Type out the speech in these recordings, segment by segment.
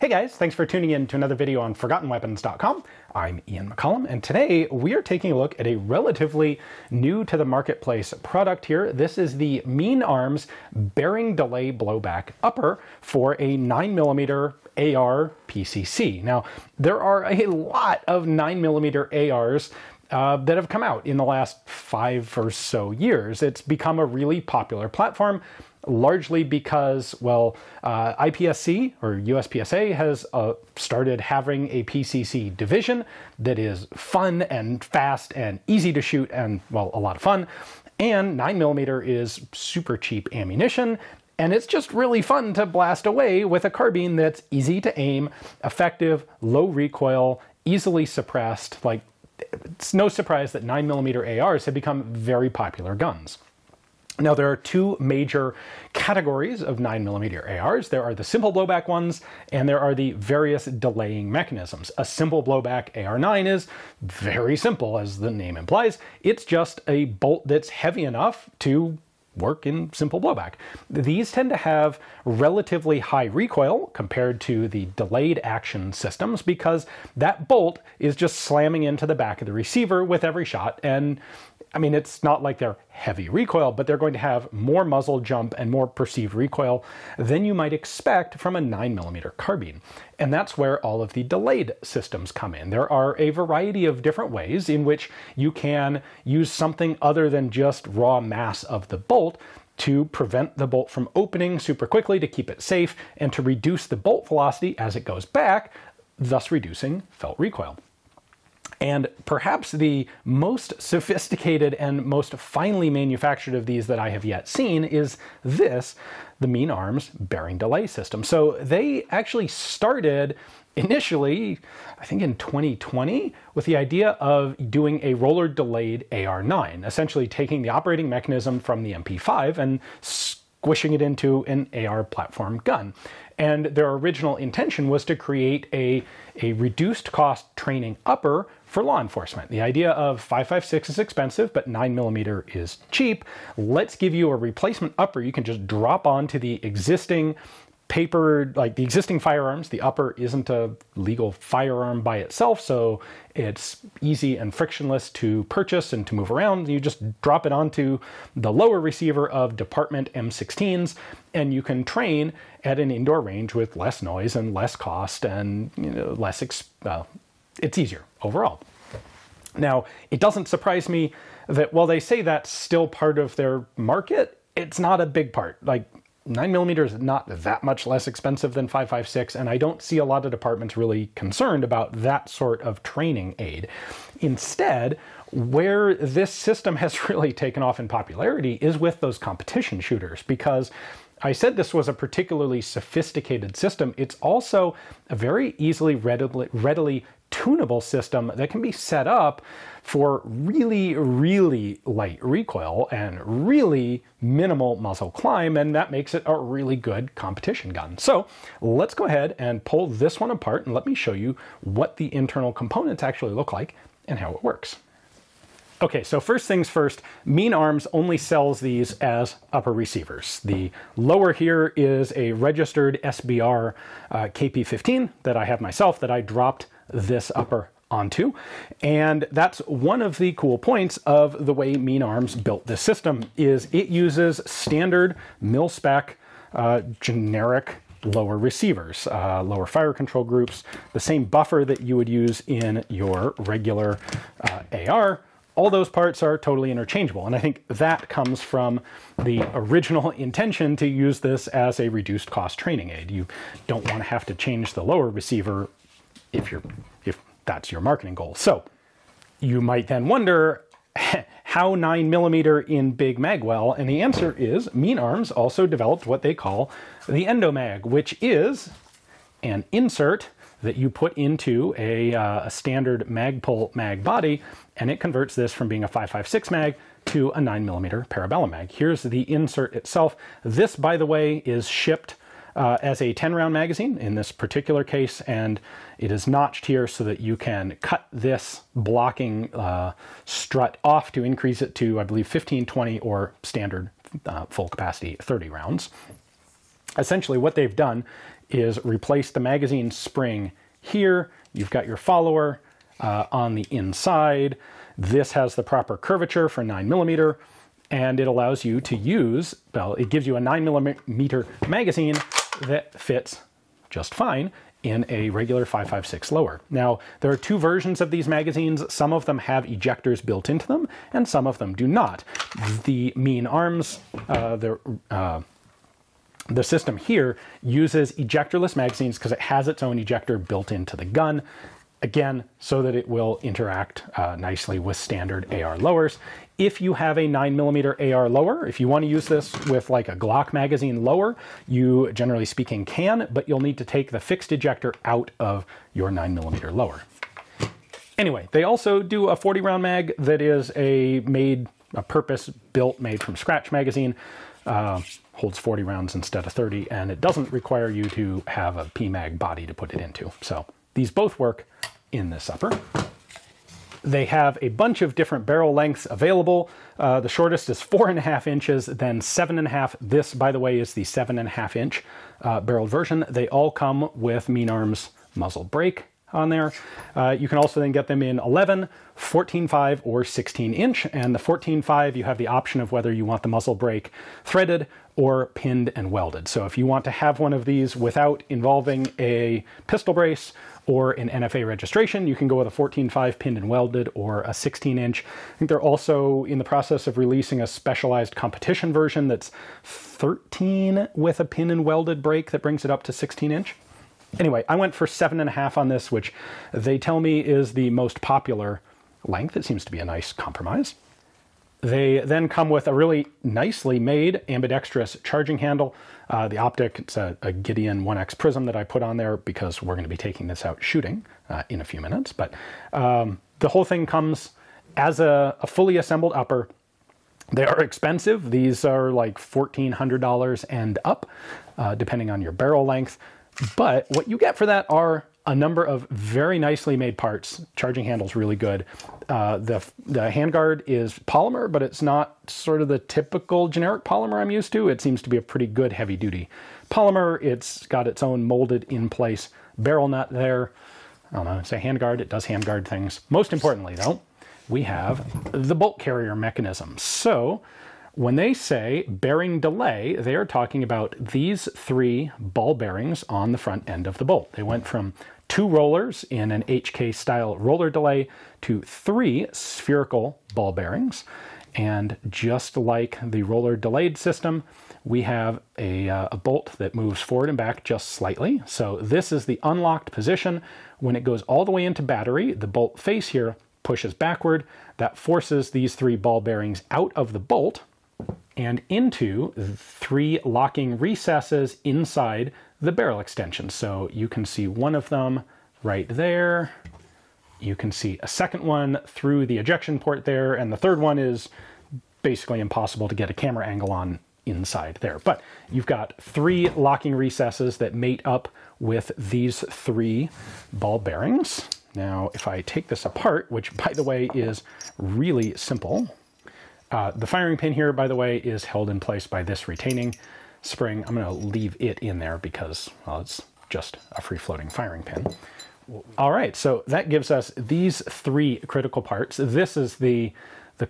Hey guys, thanks for tuning in to another video on ForgottenWeapons.com. I'm Ian McCollum, and today we are taking a look at a relatively new to the marketplace product here. This is the Mean Arms Bearing Delay Blowback Upper for a 9mm AR PCC. Now, there are a lot of 9mm ARs that have come out in the last 5 or so years. It's become a really popular platform, largely because, well, IPSC or USPSA has started having a PCC division that is fun and fast and easy to shoot and, well, a lot of fun. And 9mm is super cheap ammunition, and it's just really fun to blast away with a carbine that's easy to aim, effective, low recoil, easily suppressed. Like, it's no surprise that 9mm ARs have become very popular guns. Now, there are two major categories of 9mm ARs. There are the simple blowback ones, and there are the various delaying mechanisms. A simple blowback AR-9 is very simple, as the name implies. It's just a bolt that's heavy enough to work in simple blowback. These tend to have relatively high recoil compared to the delayed action systems, because that bolt is just slamming into the back of the receiver with every shot. And I mean, it's not like they're heavy recoil, but they're going to have more muzzle jump and more perceived recoil than you might expect from a 9mm carbine. And that's where all of the delayed systems come in. There are a variety of different ways in which you can use something other than just raw mass of the bolt to prevent the bolt from opening super quickly, to keep it safe, and to reduce the bolt velocity as it goes back, thus reducing felt recoil. And perhaps the most sophisticated and most finely manufactured of these that I have yet seen is this, the Mean Arms Bearing Delay system. So they actually started initially, I think in 2020, with the idea of doing a roller delayed AR-9, essentially taking the operating mechanism from the MP5 and squishing it into an AR platform gun. And their original intention was to create a reduced cost training upper for law enforcement. The idea of 5.56 is expensive, but 9mm is cheap. Let's give you a replacement upper you can just drop onto the existing paper, like the existing firearms. The upper isn't a legal firearm by itself, so it's easy and frictionless to purchase and to move around. You just drop it onto the lower receiver of department M16s, and you can train at an indoor range with less noise and less cost and, you know, less, it's easier overall. Now, it doesn't surprise me that while they say that's still part of their market, it's not a big part. Like, 9mm is not that much less expensive than 5.56, and I don't see a lot of departments really concerned about that sort of training aid. Instead, where this system has really taken off in popularity is with those competition shooters, because I said this was a particularly sophisticated system. It's also a very easily, readily tunable system that can be set up for really, really light recoil and really minimal muzzle climb, and that makes it a really good competition gun. So let's go ahead and pull this one apart, and let me show you what the internal components actually look like and how it works. Okay, so first things first, Mean Arms only sells these as upper receivers. The lower here is a registered SBR KP-15 that I have myself, that I dropped this upper onto. And that's one of the cool points of the way Mean Arms built this system, is it uses standard mil-spec generic lower receivers, lower fire control groups, the same buffer that you would use in your regular AR. All those parts are totally interchangeable, and I think that comes from the original intention to use this as a reduced cost training aid. You don't want to have to change the lower receiver if that's your marketing goal. So you might then wonder, how 9mm in big mag? Well, and the answer is Mean Arms also developed what they call the Endomag, which is an insert that you put into a standard Magpul mag body, and it converts this from being a 5.56 mag to a 9mm parabellum mag. Here's the insert itself. This, by the way, is shipped as a 10-round magazine in this particular case, and it is notched here so that you can cut this blocking strut off to increase it to, I believe, 15, 20, or standard full capacity 30 rounds. Essentially, what they've done is replace the magazine spring here. You've got your follower on the inside. This has the proper curvature for 9mm, and it allows you to use, well, it gives you a 9mm magazine that fits just fine in a regular 5.56 lower. Now, there are two versions of these magazines. Some of them have ejectors built into them, and some of them do not. The Mean Arms, the system here uses ejectorless magazines because it has its own ejector built into the gun, again, so that it will interact nicely with standard AR lowers. If you have a 9mm AR lower, if you want to use this with like a Glock magazine lower, you generally speaking can, but you'll need to take the fixed ejector out of your 9mm lower. Anyway, they also do a 40 round mag that is a purpose built, made from scratch magazine. Holds 40 rounds instead of 30, and it doesn't require you to have a PMAG body to put it into. So these both work in this upper. They have a bunch of different barrel lengths available. The shortest is 4.5 inches, then 7.5. This, by the way, is the 7.5 inch barreled version. They all come with Mean Arms muzzle brake on there. You can also then get them in 11, 14.5, or 16 inch. And the 14.5, you have the option of whether you want the muzzle brake threaded or pinned and welded. So if you want to have one of these without involving a pistol brace or an NFA registration, you can go with a 14.5 pinned and welded or a 16 inch. I think they're also in the process of releasing a specialized competition version that's 13 with a pin and welded brake that brings it up to 16 inch. Anyway, I went for 7.5 on this, which they tell me is the most popular length. It seems to be a nice compromise. They then come with a really nicely made ambidextrous charging handle. The optic, it's a Gideon 1X prism that I put on there because we're going to be taking this out shooting in a few minutes. But the whole thing comes as a fully assembled upper. They are expensive. These are like $1,400 and up, depending on your barrel length. But what you get for that are a number of very nicely made parts. Charging handle's really good. The handguard is polymer, but it's not sort of the typical generic polymer I'm used to. It seems to be a pretty good heavy duty polymer. It's got its own molded in place barrel nut there. I don't know, it's a handguard. It does handguard things. Most importantly though, we have the bolt carrier mechanism. So when they say bearing delay, they are talking about these three ball bearings on the front end of the bolt. They went from 2 rollers in an HK style roller delay to 3 spherical ball bearings. And just like the roller delayed system, we have a bolt that moves forward and back just slightly. So this is the unlocked position. When it goes all the way into battery, the bolt face here pushes backward. That forces these 3 ball bearings out of the bolt and into 3 locking recesses inside the barrel extension. So you can see one of them right there. You can see a second one through the ejection port there. And the third one is basically impossible to get a camera angle on inside there. But you've got 3 locking recesses that mate up with these 3 ball bearings. Now, if I take this apart, which by the way is really simple, the firing pin here, by the way, is held in place by this retaining spring. I'm going to leave it in there because, well, it's just a free-floating firing pin. All right, so that gives us these 3 critical parts. This is the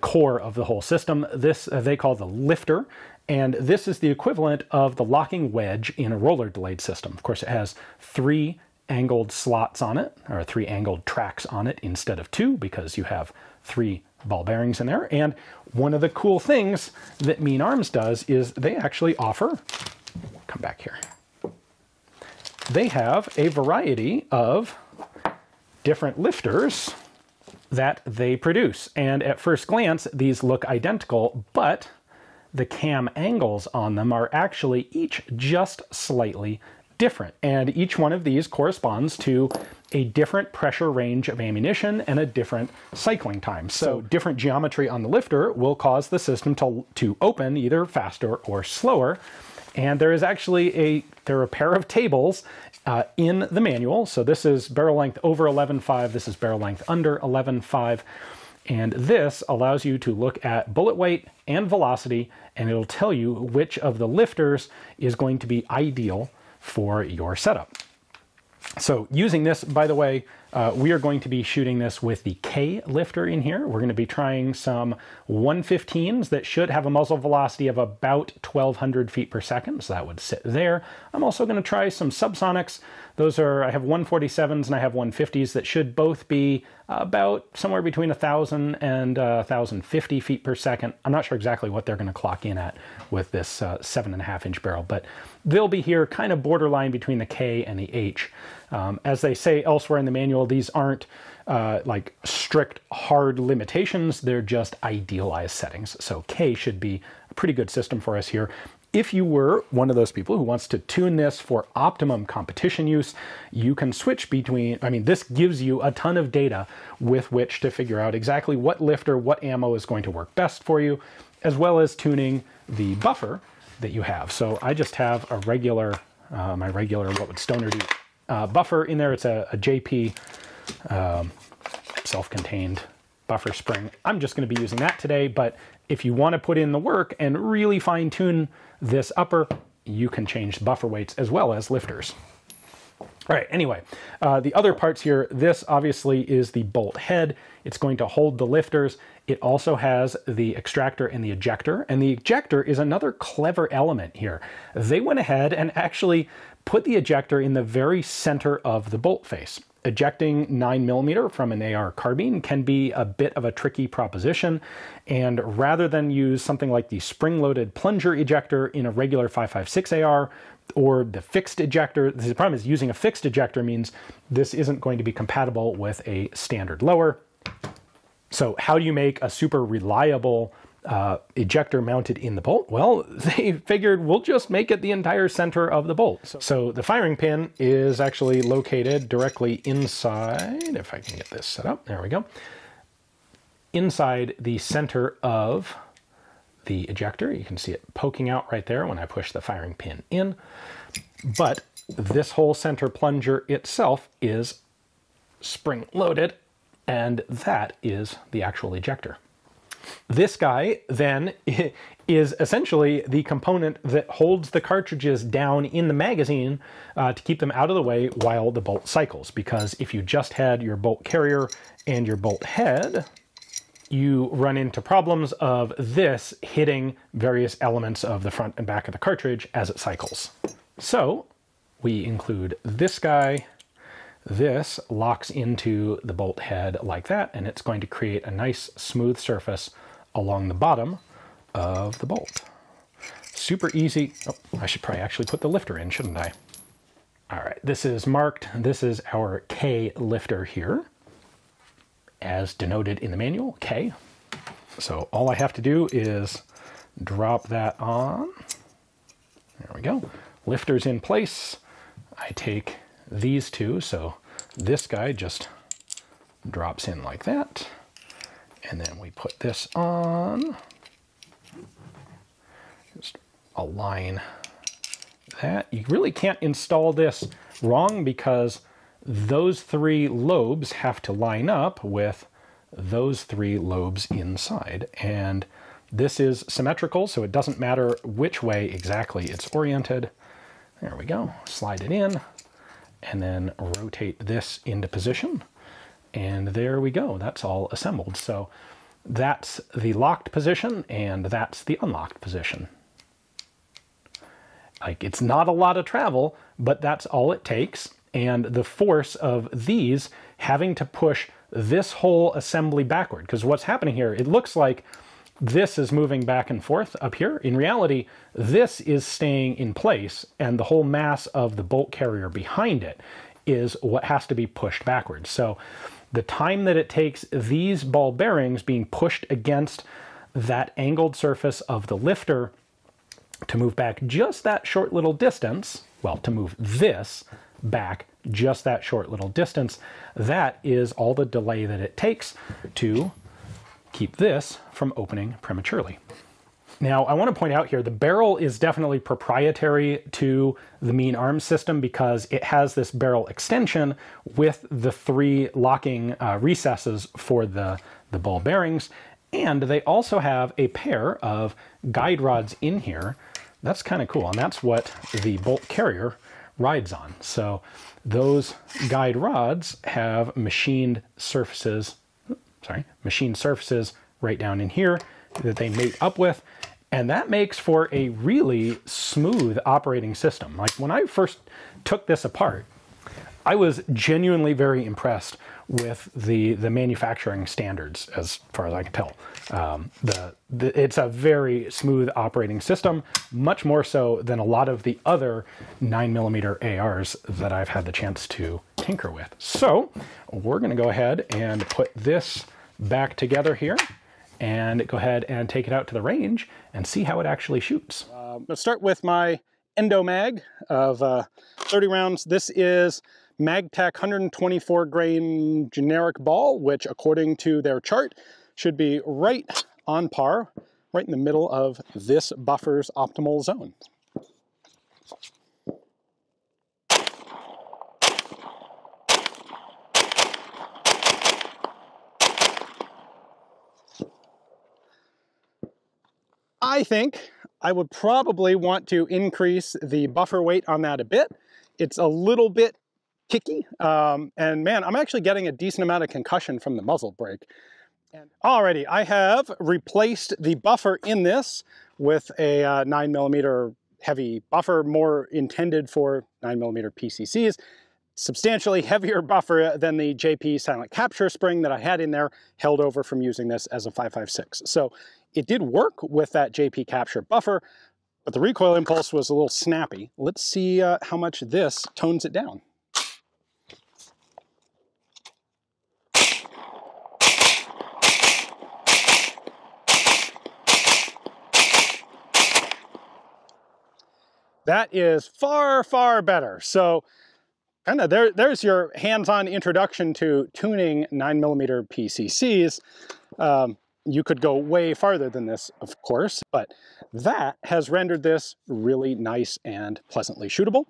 core of the whole system. This they call the lifter, and this is the equivalent of the locking wedge in a roller-delayed system. Of course, it has 3 angled slots on it, or 3 angled tracks on it instead of 2 because you have 3 ball bearings in there. And one of the cool things that Mean Arms does is they actually offer, come back here, they have a variety of different lifters that they produce. And at first glance, these look identical, but the cam angles on them are actually each just slightly different. And each one of these corresponds to a different pressure range of ammunition and a different cycling time. So different geometry on the lifter will cause the system to open either faster or slower. And there is actually there are a pair of tables in the manual. So this is barrel length over 11.5. This is barrel length under 11.5. And this allows you to look at bullet weight and velocity, and it'll tell you which of the lifters is going to be ideal for your setup. So using this, by the way, we are going to be shooting this with the K lifter in here. We're going to be trying some 115s that should have a muzzle velocity of about 1,200 feet per second, so that would sit there. I'm also going to try some subsonics. Those are, I have 147s and I have 150s that should both be about somewhere between 1,000 and 1,050 feet per second. I'm not sure exactly what they're going to clock in at with this 7.5-inch barrel, but they'll be here kind of borderline between the K and the H. As they say elsewhere in the manual, these aren't like strict, hard limitations. They're just idealized settings. So K should be a pretty good system for us here. If you were one of those people who wants to tune this for optimum competition use, you can switch between, I mean, this gives you a ton of data with which to figure out exactly what lifter, what ammo is going to work best for you, as well as tuning the buffer that you have. So I just have a regular, my regular, what would Stoner do? Buffer in there. It's a JP self-contained buffer spring. I'm just going to be using that today, but if you want to put in the work and really fine-tune this upper, you can change buffer weights as well as lifters. All right, anyway, the other parts here, this obviously is the bolt head. It's going to hold the lifters. It also has the extractor and the ejector, and the ejector is another clever element here. They went ahead and actually put the ejector in the very center of the bolt face. Ejecting 9mm from an AR carbine can be a bit of a tricky proposition, and rather than use something like the spring-loaded plunger ejector in a regular 5.56 AR or the fixed ejector, the problem is using a fixed ejector means this isn't going to be compatible with a standard lower. So how do you make a super reliable ejector mounted in the bolt? Well, they figured we'll just make it the entire center of the bolt. So the firing pin is actually located directly inside, if I can get this set up, there we go, inside the center of the ejector. You can see it poking out right there when I push the firing pin in, but this whole center plunger itself is spring loaded, and that is the actual ejector. This guy then is essentially the component that holds the cartridges down in the magazine to keep them out of the way while the bolt cycles, because if you just had your bolt carrier and your bolt head, you run into problems of this hitting various elements of the front and back of the cartridge as it cycles. So we include this guy. This locks into the bolt head like that, and it's going to create a nice smooth surface along the bottom of the bolt. Super easy. Oh, I should probably actually put the lifter in, shouldn't I? All right, this is marked. This is our K lifter here, as denoted in the manual, K. So all I have to do is drop that on. There we go. Lifter's in place. I take these two, so this guy just drops in like that, and then we put this on, just align that. You really can't install this wrong because those three lobes have to line up with those three lobes inside, and this is symmetrical, so it doesn't matter which way exactly it's oriented. There we go, slide it in, and then rotate this into position, and there we go, that's all assembled. So that's the locked position and that's the unlocked position. Like, it's not a lot of travel, but that's all it takes, and the force of these having to push this whole assembly backward, because what's happening here, it looks like this is moving back and forth up here. In reality, this is staying in place, and the whole mass of the bolt carrier behind it is what has to be pushed backwards. So the time that it takes these ball bearings being pushed against that angled surface of the lifter to move back just that short little distance, well, to move this back just that short little distance, that is all the delay that it takes to keep this from opening prematurely. Now, I want to point out here, the barrel is definitely proprietary to the Mean Arms system because it has this barrel extension with the three locking recesses for the ball bearings, and they also have a pair of guide rods in here. That's kind of cool, and that's what the bolt carrier rides on. So those guide rods have machined surfaces, right down in here that they mate up with. And that makes for a really smooth operating system. Like when I first took this apart, I was genuinely very impressed with the manufacturing standards, as far as I can tell. It's a very smooth operating system, much more so than a lot of the other 9mm ARs that I've had the chance to tinker with. So we're gonna go ahead and put this back together here and go ahead and take it out to the range and see how it actually shoots. Let's start with my Endomag of 30 rounds. This is Magtech 124 grain generic ball, which according to their chart should be right on par, right in the middle of this buffer's optimal zone. I think I would probably want to increase the buffer weight on that a bit. It's a little bit kicky, and man, I'm actually getting a decent amount of concussion from the muzzle brake. Alrighty, I have replaced the buffer in this with a 9mm heavy buffer, more intended for 9mm PCCs. Substantially heavier buffer than the JP silent capture spring that I had in there, held over from using this as a 5.56. So it did work with that JP capture buffer, but the recoil impulse was a little snappy. Let's see how much this tones it down. That is far, far better. So kind of there's your hands-on introduction to tuning 9mm PCCs. You could go way farther than this, of course, but that has rendered this really nice and pleasantly shootable.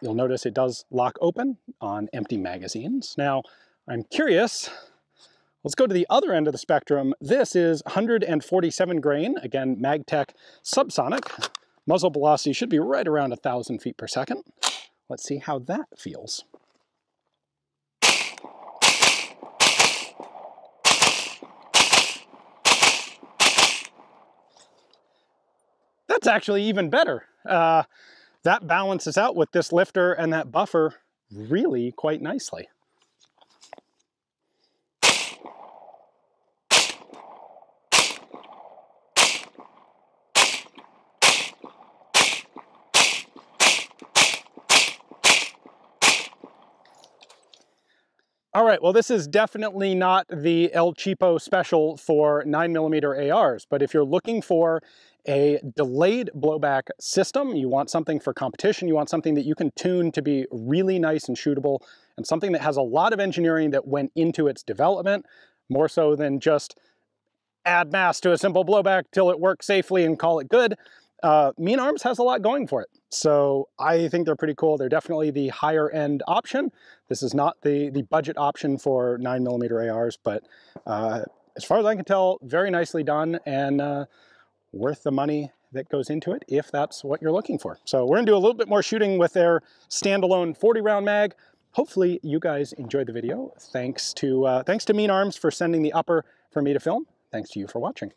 You'll notice it does lock open on empty magazines. Now, I'm curious, let's go to the other end of the spectrum. This is 147 grain, again, Magtech subsonic. Muzzle velocity should be right around 1,000 feet per second. Let's see how that feels. That's actually even better. That balances out with this lifter and that buffer really quite nicely. All right, well, this is definitely not the El Cheapo special for 9mm ARs, but if you're looking for a delayed blowback system, you want something for competition, you want something that you can tune to be really nice and shootable, and something that has a lot of engineering that went into its development, more so than just add mass to a simple blowback till it works safely and call it good. Mean Arms has a lot going for it. So I think they're pretty cool. They're definitely the higher end option. This is not the budget option for 9mm ARs, but as far as I can tell, very nicely done and worth the money that goes into it if that's what you're looking for. So we're gonna do a little bit more shooting with their standalone 40 round mag. Hopefully you guys enjoyed the video. Thanks to Mean Arms for sending the upper for me to film. Thanks to you for watching.